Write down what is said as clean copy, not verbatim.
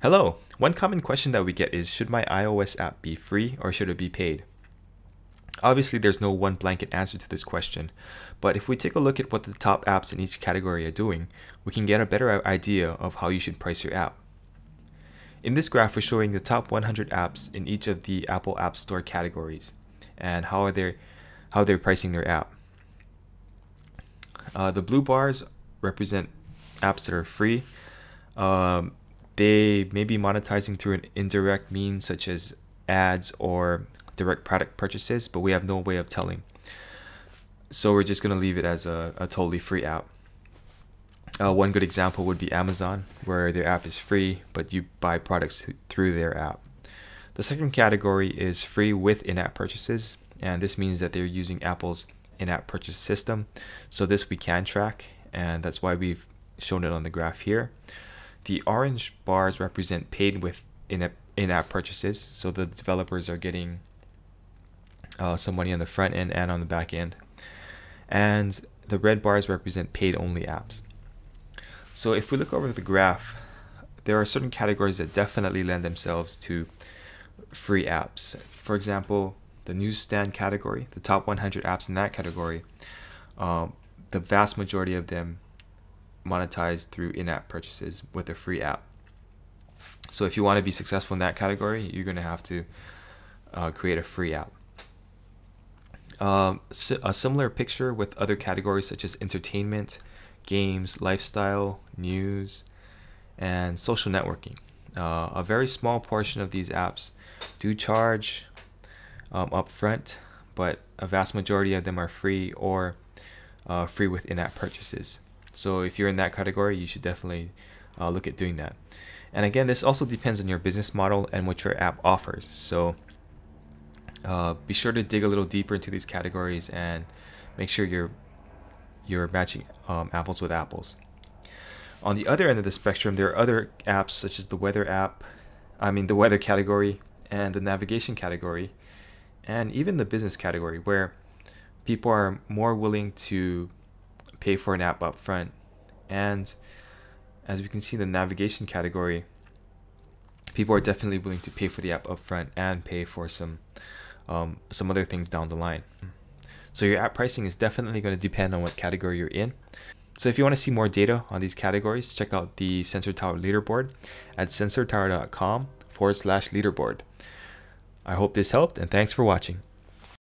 Hello! One common question that we get is, should my iOS app be free or should it be paid? Obviously, there's no one blanket answer to this question, but if we take a look at what the top apps in each category are doing, we can get a better idea of how you should price your app. In this graph, we're showing the top 100 apps in each of the Apple App Store categories and how they're pricing their app. The blue bars represent apps that are free. They may be monetizing through an indirect means such as ads or direct product purchases, but we have no way of telling. So we're just going to leave it as a totally free app. One good example would be Amazon, where their app is free, but you buy products through their app. The second category is free with in-app purchases, and this means that they're using Apple's in-app purchase system. So this we can track, and that's why we've shown it on the graph here. The orange bars represent paid with in-app purchases, so the developers are getting some money on the front end and on the back end. And the red bars represent paid-only apps. So if we look over the graph, there are certain categories that definitely lend themselves to free apps. For example, the newsstand category, the top 100 apps in that category, the vast majority of them monetized through in-app purchases with a free app. So if you want to be successful in that category, you're going to have to create a free app. A similar picture with other categories such as entertainment, games, lifestyle, news, and social networking. A very small portion of these apps do charge upfront, but a vast majority of them are free or free with in-app purchases. So if you're in that category, you should definitely look at doing that. And again, this also depends on your business model and what your app offers. So be sure to dig a little deeper into these categories and make sure you're matching apples with apples. On the other end of the spectrum, there are other apps such as the weather category and the navigation category, and even the business category, where people are more willing to pay for an app up front. And as we can see in the navigation category, people are definitely willing to pay for the app up front and pay for some other things down the line. So your app pricing is definitely going to depend on what category you're in. So if you want to see more data on these categories, check out the Sensor Tower leaderboard at sensortower.com/leaderboard. I hope this helped, and thanks for watching.